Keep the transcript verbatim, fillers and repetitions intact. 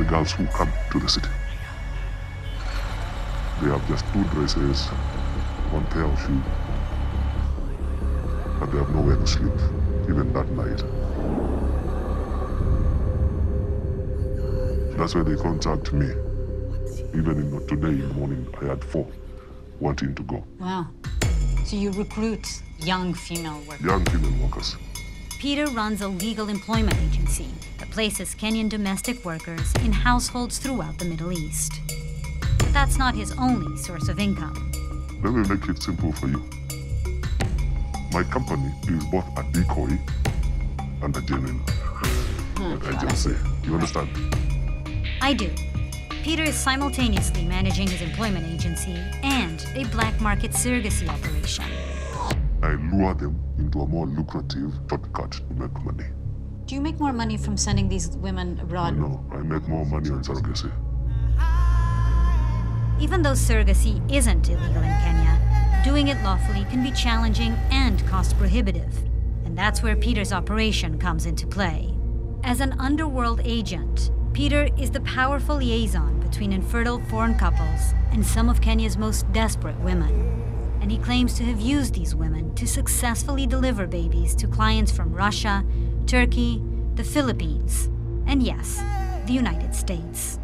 the girls who come to the city. They have just two dresses, one pair of shoes, and they have nowhere to sleep, even that night. That's why they contact me. Even in, today in the morning, I had four wanting to go. Wow. So you recruit young female workers? Young female workers. Peter runs a legal employment agency that places Kenyan domestic workers in households throughout the Middle East. But that's not his only source of income. Let me make it simple for you. My company is both a decoy and a genuine. Oh, I just say. You understand? I do. Peter is simultaneously managing his employment agency and a black market surrogacy operation. I lure them into a more lucrative shortcut to make money. Do you make more money from sending these women abroad? No, I make more money on surrogacy. Even though surrogacy isn't illegal in Kenya, doing it lawfully can be challenging and cost prohibitive. And that's where Peter's operation comes into play. As an underworld agent, Peter is the powerful liaison between infertile foreign couples and some of Kenya's most desperate women. And he claims to have used these women to successfully deliver babies to clients from Russia, Turkey, the Philippines, and yes, the United States.